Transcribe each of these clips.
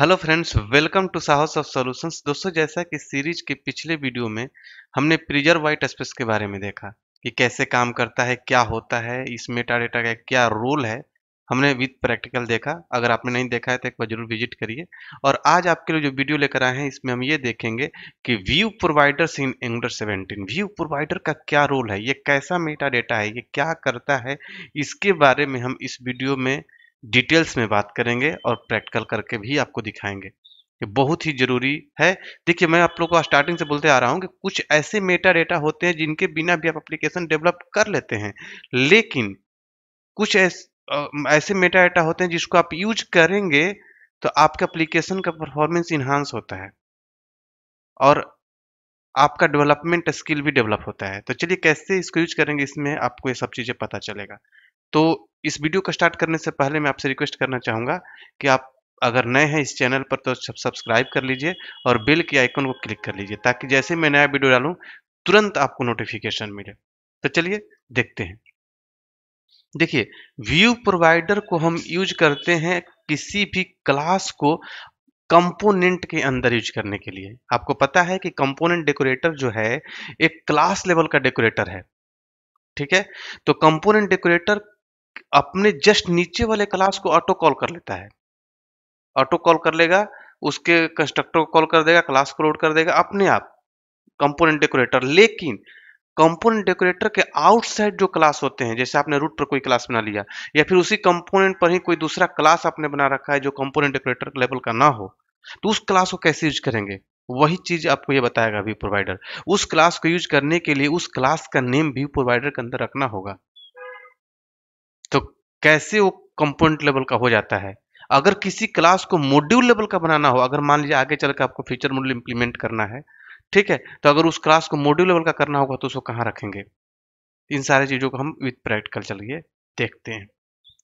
Hello friends, welcome to Sahas of solutions. दोस्तों, जैसा कि सीरीज के पिछले वीडियो में हमने प्रिजर्व वाइट स्पेस के बारे में देखा कि कैसे काम करता है, क्या होता है, इस मेटा डेटा का क्या रोल है, हमने विद प्रैक्टिकल देखा। अगर आपने नहीं देखा है तो एक बार जरूर विजिट करिए। और आज आपके लिए जो वीडियो लेकर आए हैं इसमें हम ये देखेंगे कि view providers in Angular 17, view provider का क्या रोल है, ये कैसा मेटा डेटा है, ये क्या करता है, इसके बारे में हम इस वीडियो में डिटेल्स में बात करेंगे और प्रैक्टिकल करके भी आपको दिखाएंगे। ये बहुत ही जरूरी है। देखिए, मैं आप लोगों को स्टार्टिंग से बोलते आ रहा हूँ कि कुछ ऐसे मेटा डेटा होते हैं जिनके बिना भी आप एप्लीकेशन डेवलप कर लेते हैं, लेकिन कुछ ऐसे मेटा डेटा होते हैं जिसको आप यूज करेंगे तो आपका एप्लीकेशन का परफॉर्मेंस इन्हांस होता है और आपका डेवलपमेंट स्किल भी डेवलप होता है। तो चलिए, कैसे इसको यूज करेंगे इसमें आपको ये सब चीज़ें पता चलेगा। तो इस वीडियो को स्टार्ट करने से पहले मैं आपसे रिक्वेस्ट करना चाहूँगा कि आप अगर नए हैं इस चैनल पर तो सब्सक्राइब कर लीजिए और बेल के आइकन को क्लिक कर लीजिए, ताकि जैसे मैं नया वीडियो डालूँ तुरंत आपको नोटिफिकेशन मिले। तो चलिए देखते हैं। देखिए, व्यू प्रोवाइडर को हम यूज करते हैं किसी भी क्लास को कंपोनेंट के अंदर यूज करने के लिए। आपको पता है कि कंपोनेंट डेकोरेटर जो है एक क्लास लेवल का डेकोरेटर है, ठीक है। तो कंपोनेंट डेकोरेटर अपने जस्ट नीचे वाले क्लास को ऑटो कॉल कर लेता है, ऑटो कॉल कर लेगा, उसके कंस्ट्रक्टर को कॉल कर देगा, क्लास को लोड कर देगा अपने आप कंपोनेंट डेकोरेटर। लेकिन कंपोनेंट डेकोरेटर के आउटसाइड जो क्लास होते हैं, जैसे आपने रूट पर कोई क्लास बना लिया या फिर उसी कंपोनेंट पर ही कोई दूसरा क्लास आपने बना रखा है जो कंपोनेंट डेकोरेटर लेवल का ना हो, तो उस क्लास को कैसे यूज करेंगे, वही चीज आपको ये बताएगा व्यू प्रोवाइडर। उस क्लास को यूज करने के लिए उस क्लास का नेम व्यू प्रोवाइडर के अंदर रखना होगा। तो कैसे वो कंपोनेंट लेवल का हो जाता है। अगर किसी क्लास को मॉड्यूल लेवल का बनाना हो, अगर मान लीजिए आगे चलकर आपको फीचर मॉड्यूल इंप्लीमेंट करना है, ठीक है, तो अगर उस क्लास को मॉड्यूल लेवल का करना होगा तो उसको कहाँ रखेंगे, इन सारी चीजों को हम विद प्रैक्टिकल चलिए देखते हैं।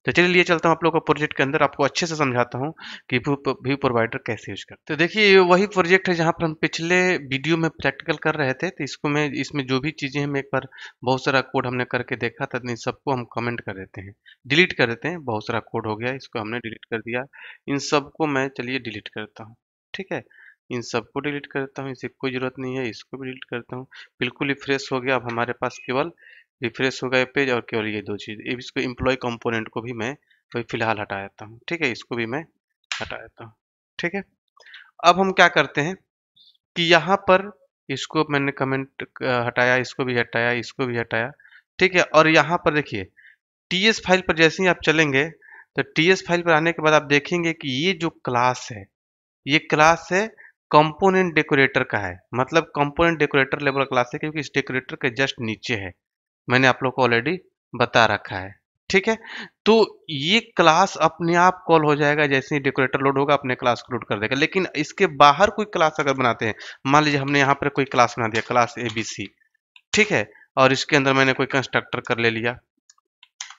तो चलिए लिए चलता हूँ आप लोगों को प्रोजेक्ट के अंदर, आपको अच्छे से समझाता हूँ कि व्यू प्रोवाइडर कैसे यूज करते हैं। तो देखिए, वही प्रोजेक्ट है जहाँ पर हम पिछले वीडियो में प्रैक्टिकल कर रहे थे। तो इसको मैं इसमें जो भी चीज़ें हैं, हम एक बार बहुत सारा कोड हमने करके देखा था, इन सबको हम कमेंट कर देते हैं, डिलीट कर देते हैं। बहुत सारा कोड हो गया, इसको हमने डिलीट कर दिया। इन सबको मैं चलिए डिलीट करता हूँ, ठीक है, इन सबको डिलीट करता हूँ, इसे कोई ज़रूरत नहीं है, इसको भी डिलीट करता हूँ। बिल्कुल रिफ्रेश हो गया। अब हमारे पास केवल रिफ्रेश हो गया पेज और केवल ये दो चीज़। इसको एम्प्लॉय कंपोनेंट को भी मैं तो फिलहाल हटा देता हूँ, ठीक है, इसको भी मैं हटा देता हूँ, ठीक है। अब हम क्या करते हैं कि यहाँ पर इसको मैंने कमेंट हटाया, इसको भी हटाया, इसको भी हटाया, ठीक है। और यहाँ पर देखिए टीएस फाइल पर जैसे ही आप चलेंगे तो टीएस फाइल पर आने के बाद आप देखेंगे कि ये जो क्लास है, ये क्लास है कंपोनेंट डेकोरेटर का है, मतलब कंपोनेंट डेकोरेटर लेवल क्लास है, क्योंकि इस डेकोरेटर के जस्ट नीचे है, मैंने आप लोग को ऑलरेडी बता रखा है, ठीक है। तो ये क्लास अपने आप कॉल हो जाएगा, जैसे ही डेकोरेटर लोड होगा अपने क्लास को लोड कर देगा। लेकिन इसके बाहर कोई क्लास अगर बनाते हैं, मान लीजिए हमने यहाँ पर कोई क्लास बना दिया, क्लास ABC, ठीक है, और इसके अंदर मैंने कोई कंस्ट्रक्टर कर ले लिया,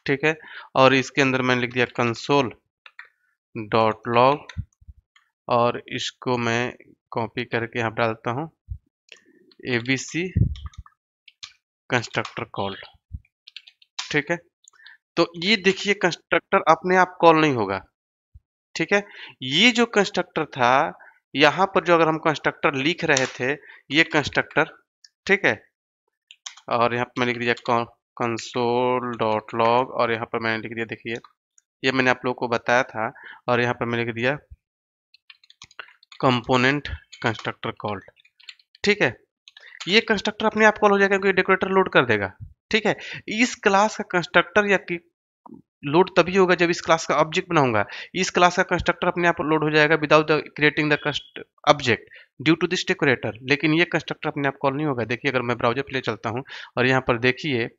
ठीक है, और इसके अंदर मैंने लिख दिया console.log, और इसको मैं कॉपी करके यहाँ डालता हूँ ABC कंस्ट्रक्टर कॉल, ठीक है। तो ये देखिए कंस्ट्रक्टर अपने आप कॉल नहीं होगा, ठीक है। ये जो कंस्ट्रक्टर था यहाँ पर, जो अगर हम कंस्ट्रक्टर लिख रहे थे, ये कंस्ट्रक्टर, ठीक है, और यहाँ पर मैंने लिख दिया console.log, और यहाँ पर मैंने लिख दिया, देखिए ये मैंने आप लोगों को बताया था, और यहाँ पर मैंने लिख दिया कंपोनेंट कंस्ट्रक्टर कॉल, ठीक है। ये कंस्ट्रक्टर अपने आप कॉल हो जाएगा क्योंकि डेकोरेटर लोड कर देगा, ठीक है। इस क्लास का कंस्ट्रक्टर या कि लोड तभी होगा जब इस क्लास का ऑब्जेक्ट बनाऊंगा। इस क्लास का कंस्ट्रक्टर अपने आप लोड हो जाएगा without creating the object due to this decorator, लेकिन ये कंस्ट्रक्टर अपने आप कॉल नहीं होगा। देखिए, अगर मैं ब्राउजर पे ले चलता हूँ और यहाँ पर देखिए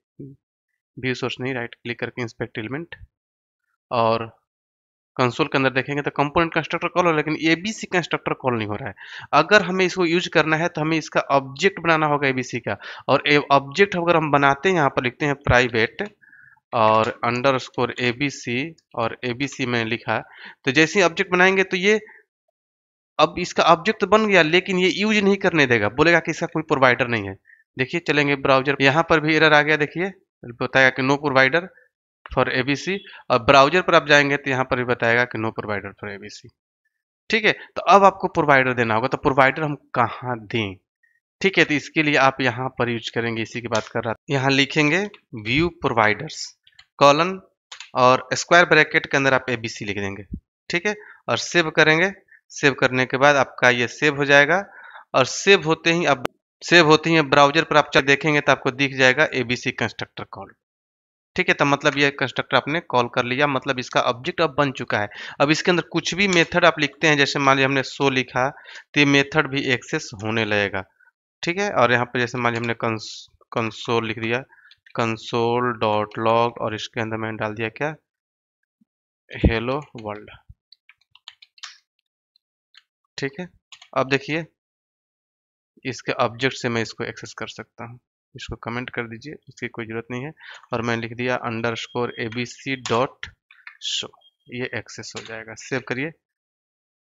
व्यू सोर्स नहीं, राइट क्लिक करके इंस्पेक्ट एलिमेंट, और कंसोल के अंदर देखेंगे तो कंपोनेंट कंस्ट्रक्टर कॉल हो, लेकिन ABC कंस्ट्रक्टर कॉल नहीं हो रहा है। अगर हमें इसको यूज करना है तो हमें इसका ऑब्जेक्ट बनाना होगा ABC का, और ऑब्जेक्ट अगर हम बनाते हैं यहाँ पर लिखते हैं प्राइवेट और अंडरस्कोर ABC, और ABC में लिखा, तो जैसे ही ऑब्जेक्ट बनाएंगे तो ये अब इसका ऑब्जेक्ट तो बन गया, लेकिन ये यूज नहीं करने देगा, बोलेगा कि इसका कोई प्रोवाइडर नहीं है। देखिए, चलेंगे ब्राउजर, यहाँ पर भी एरर आ गया, देखिए बताया कि नो प्रोवाइडर फॉर ABC, और ब्राउजर पर आप जाएंगे तो यहाँ पर भी बताएगा कि नो प्रोवाइडर फॉर ABC, ठीक है। तो अब आपको प्रोवाइडर देना होगा, तो प्रोवाइडर हम कहाँ दें, ठीक है। तो इसके लिए आप यहाँ पर यूज करेंगे, इसी की बात कर रहा था, यहाँ लिखेंगे व्यू प्रोवाइडर्स कॉलन और स्क्वायर ब्रैकेट के अंदर आप ABC लिख देंगे, ठीक है। और सेव करेंगे, सेव करने के बाद आपका ये सेव हो जाएगा और सेव होते ही अब ब्राउजर पर आप चेक देखेंगे तो आपको दिख जाएगा ABC कंस्ट्रक्टर कॉल, ठीक है। तो मतलब ये कंस्ट्रक्टर आपने कॉल कर लिया, मतलब इसका ऑब्जेक्ट अब बन चुका है। अब इसके अंदर कुछ भी मेथड आप लिखते हैं, जैसे मान लीजिए हमने शो लिखा तो ये मेथड भी एक्सेस होने लगेगा, ठीक है। और यहाँ पर जैसे मान लीजिए हमने कंसोल लिख दिया, कंसोल डॉट लॉग, और इसके अंदर मैंने डाल दिया क्या, हेलो वर्ल्ड, ठीक है। अब देखिए इसके ऑब्जेक्ट से मैं इसको एक्सेस कर सकता हूँ। इसको कमेंट कर दीजिए, इसकी कोई ज़रूरत नहीं है। और मैं लिख दिया _abc.show, ये एक्सेस हो जाएगा। सेव करिए,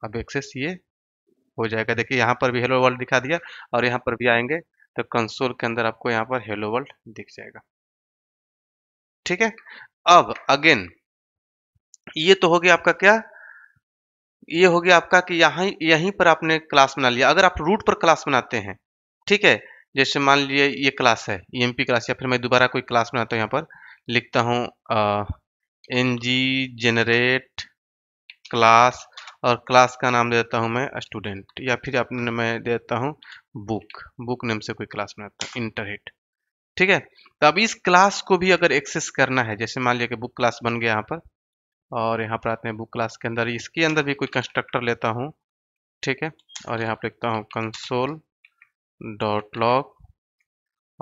अब एक्सेस ये हो जाएगा। देखिए यहाँ पर भी हेलो वर्ल्ड दिखा दिया और यहाँ पर भी आएंगे तो कंसोल के अंदर आपको यहाँ पर हेलो वर्ल्ड दिख जाएगा, ठीक है। अब अगेन ये तो हो गया आपका क्या, ये हो गया आपका कि यहीं पर आपने क्लास बना लिया। अगर आप रूट पर क्लास बनाते हैं, ठीक है, जैसे मान लीजिए ये क्लास है EMP क्लास, या फिर मैं दोबारा कोई क्लास बनाता हूँ, यहाँ पर लिखता हूँ ng generate क्लास और क्लास का नाम देता हूँ मैं स्टूडेंट, या फिर आपने मैं देता हूँ बुक नेम से कोई क्लास बनाता हूँ इंटरहिट, ठीक है। तो अब इस क्लास को भी अगर एक्सेस करना है, जैसे मान लिया कि बुक क्लास बन गया यहाँ पर, और यहाँ पर आते हैं बुक क्लास के अंदर, इसके अंदर भी कोई कंस्ट्रक्टर लेता हूँ, ठीक है। और यहाँ पर लिखता हूँ कंसोल डॉट लॉग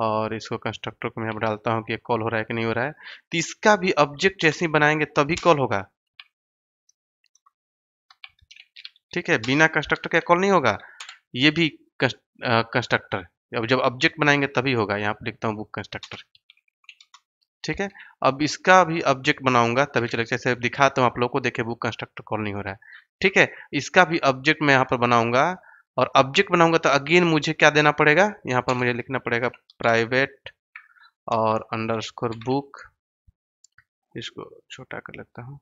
और इसको कंस्ट्रक्टर को मैं यहाँ डालता हूँ कि ये कॉल हो रहा है कि नहीं हो रहा है। तो इसका भी ऑब्जेक्ट जैसे ही बनाएंगे तभी कॉल होगा, ठीक है, बिना कंस्ट्रक्टर के कॉल नहीं होगा। ये भी कंस्ट्रक्टर अब जब ऑब्जेक्ट बनाएंगे तभी होगा। यहाँ पर लिखता हूँ बुक कंस्ट्रक्टर, ठीक है। अब इसका भी ऑब्जेक्ट बनाऊंगा तभी चलेगा, जैसे दिखाता हूँ आप लोगों को, देखे बुक कंस्ट्रक्टर कॉल नहीं हो रहा है, ठीक है। इसका भी ऑब्जेक्ट मैं यहाँ पर बनाऊंगा और ऑब्जेक्ट बनाऊंगा तो अगेन मुझे क्या देना पड़ेगा, यहाँ पर मुझे लिखना पड़ेगा प्राइवेट और अंडरस्कोर बुक, इसको छोटा कर लेता हूँ,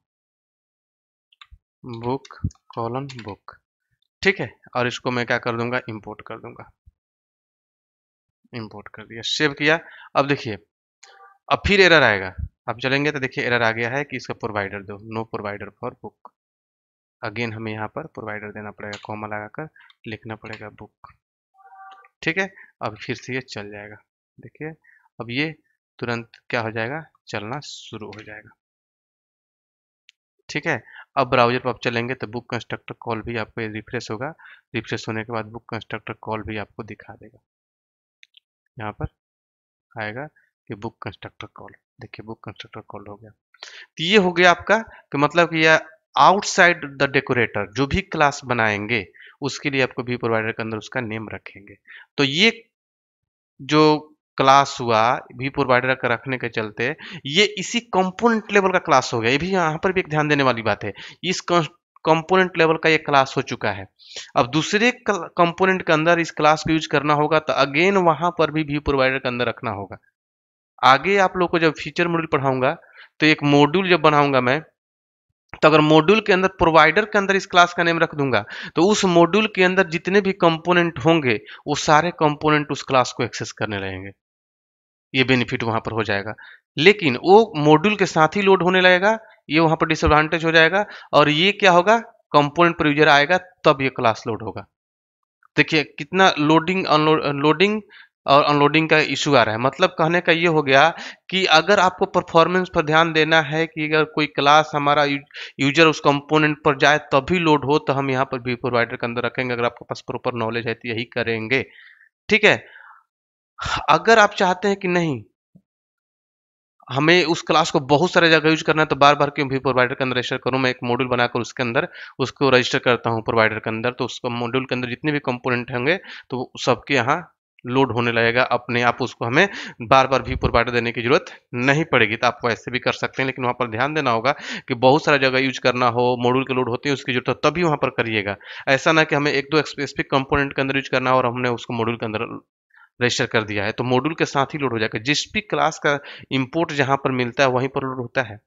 बुक कॉलन बुक, ठीक है। और इसको मैं क्या कर दूंगा, इम्पोर्ट कर दूंगा, इम्पोर्ट कर दिया, सेव किया। अब देखिए अब फिर एरर आएगा, अब चलेंगे तो देखिए एरर आ गया है कि इसका प्रोवाइडर दो, no provider for book. Again हमें यहाँ पर प्रोवाइडर देना पड़ेगा, कॉमा लगाकर लिखना पड़ेगा बुक, ठीक है। अब फिर से ये चल जाएगा, देखिए अब ये तुरंत क्या हो जाएगा, चलना शुरू हो जाएगा, ठीक है। अब ब्राउजर पर आप चलेंगे तो बुक कंस्ट्रक्टर कॉल भी आपको रिफ्रेश होगा, रिफ्रेश होने के बाद बुक कंस्ट्रक्टर कॉल भी आपको दिखा देगा, यहाँ पर आएगा कि बुक कंस्ट्रक्टर कॉल, देखिए बुक कंस्ट्रक्टर कॉल हो गया। तो ये हो गया आपका कि मतलब कि यह आउटसाइड द डेकोरेटर, जो भी क्लास बनाएंगे उसके लिए आपको व्यू प्रोवाइडर के अंदर उसका नेम रखेंगे। तो ये जो क्लास हुआ व्यू प्रोवाइडर का रखने के चलते ये इसी कंपोनेंट लेवल का क्लास हो गया। ये भी यहाँ पर भी एक ध्यान देने वाली बात है, इस कंपोनेंट लेवल का ये क्लास हो चुका है। अब दूसरे कंपोनेंट के अंदर इस क्लास को यूज करना होगा तो अगेन वहां पर भी व्यू प्रोवाइडर के अंदर रखना होगा। आगे आप लोग को जब फीचर मॉड्यूल पढ़ाऊंगा तो एक मॉड्यूल जब बनाऊंगा मैं, तो अगर मॉड्यूल के अंदर प्रोवाइडर के अंदर इस क्लास का नेम रख दूंगा तो उस मॉड्यूल के अंदर जितने भी कंपोनेंट होंगे वो सारे कंपोनेंट उस क्लास को एक्सेस करने लगेंगे। ये बेनिफिट वहां पर हो जाएगा, लेकिन वो मॉड्यूल के साथ ही लोड होने लगेगा, ये वहां पर डिसएडवांटेज हो जाएगा। और ये क्या होगा, कंपोनेंट पर यूजर आएगा तब ये क्लास लोड होगा। देखिए कितना लोडिंग अनलोडिंग और अनलोडिंग का इशू आ रहा है। मतलब कहने का ये हो गया कि अगर आपको परफॉर्मेंस पर ध्यान देना है कि अगर कोई क्लास हमारा यूजर उस कंपोनेंट पर जाए तभी लोड हो, तो हम यहाँ पर भी प्रोवाइडर के अंदर रखेंगे। अगर आपके पास प्रॉपर नॉलेज है तो यही करेंगे, ठीक है। अगर आप चाहते हैं कि नहीं हमें उस क्लास को बहुत सारे जगह यूज करना है तो बार बार क्यों भी प्रोवाइडर के अंदर रजिस्टर करूँ, मैं एक मॉड्यूल बनाकर उसके अंदर उसको रजिस्टर करता हूँ प्रोवाइडर के अंदर, तो उसको मॉड्यूल के अंदर जितने भी कंपोनेंट होंगे तो सबके यहाँ लोड होने लगेगा अपने आप। उसको हमें बार बार व्यू प्रोवाइडर देने की जरूरत नहीं पड़ेगी। तो आपको ऐसे भी कर सकते हैं, लेकिन वहाँ पर ध्यान देना होगा कि बहुत सारा जगह यूज करना हो, मॉड्यूल के लोड होते हैं उसकी जरूरत हो तभी वहाँ पर करिएगा। ऐसा ना कि हमें एक दो स्पेसिफिक कंपोनेंट के अंदर यूज करना हो और हमने उसको मॉड्यूल के अंदर रजिस्टर कर दिया है तो मॉड्यूल के साथ ही लोड हो जाएगा। जिस भी क्लास का इम्पोर्ट जहाँ पर मिलता है वहीं पर लोड होता है।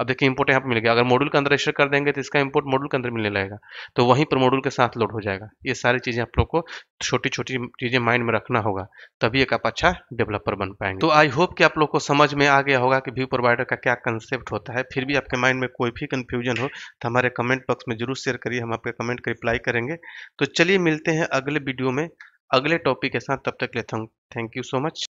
अब देखिए इंपोर्ट यहाँ पर मिल गया। अगर मॉड्यूल के अंदर रजिस्टर कर देंगे तो इसका इंपोर्ट मॉड्यूल के अंदर मिलने लगेगा, तो वहीं पर मॉड्यूल के साथ लोड हो जाएगा। ये सारी चीज़ें आप लोग को छोटी छोटी चीज़ें माइंड में रखना होगा, तभी एक आप अच्छा डेवलपर बन पाएंगे। तो आई होप कि आप लोग को समझ में आ गया होगा कि व्यू प्रोवाइडर का क्या कंसेप्ट होता है। फिर भी आपके माइंड में कोई भी कन्फ्यूजन हो तो हमारे कमेंट बॉक्स में जरूर शेयर करिए, हम आपके कमेंट का रिप्लाई करेंगे। तो चलिए मिलते हैं अगले वीडियो में अगले टॉपिक के साथ, तब तक लेता हूँ। Thank you so much.